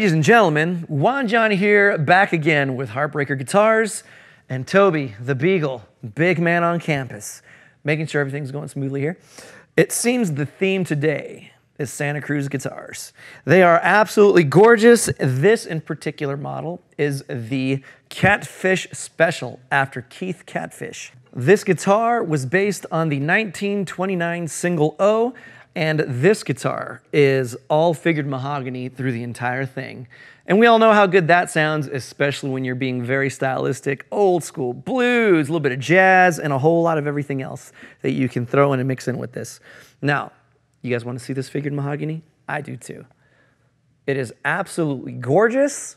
Ladies and gentlemen, Juan Johnny here, back again with Heartbreaker Guitars and Toby the Beagle, big man on campus, making sure everything's going smoothly here. It seems the theme today is Santa Cruz Guitars. They are absolutely gorgeous. This in particular model is the Catfish Special after Keith Catfish. This guitar was based on the 1929 Single O, and this guitar is all figured mahogany through the entire thing. And we all know how good that sounds, especially when you're being very stylistic, old school blues, a little bit of jazz, and a whole lot of everything else that you can throw in and mix in with this. Now, you guys want to see this figured mahogany? I do too. It is absolutely gorgeous.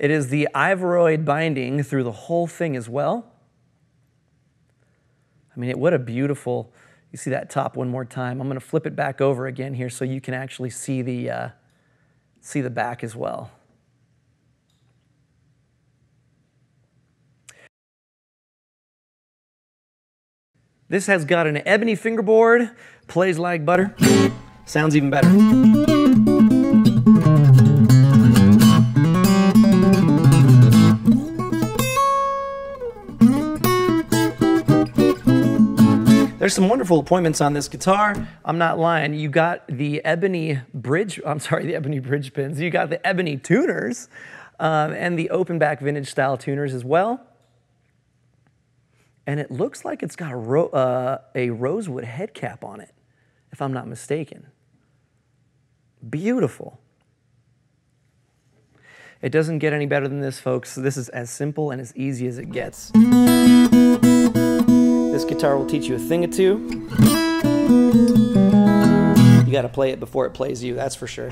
It is the ivoroid binding through the whole thing as well. I mean, what a beautiful, you see that top one more time. I'm gonna flip it back over again here so you can actually see the back as well. This has got an ebony fingerboard, plays like butter, sounds even better. There's some wonderful appointments on this guitar. I'm not lying. You got the ebony bridge, the ebony bridge pins. You got the ebony tuners and the open back vintage style tuners as well. And it looks like it's got a rosewood head cap on it, if I'm not mistaken. Beautiful. It doesn't get any better than this, folks. This is as simple and as easy as it gets. This guitar will teach you a thing or two. You gotta play it before it plays you, that's for sure.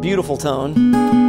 Beautiful tone.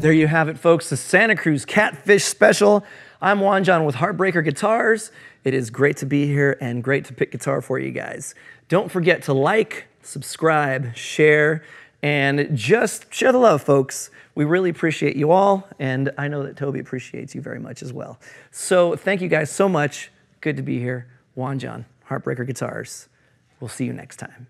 There you have it, folks, the Santa Cruz Catfish Special. I'm Juan John with Heartbreaker Guitars. It is great to be here and great to pick guitar for you guys. Don't forget to like, subscribe, share, and just share the love, folks. We really appreciate you all, and I know that Toby appreciates you very much as well. So thank you guys so much. Good to be here. Juan John, Heartbreaker Guitars. We'll see you next time.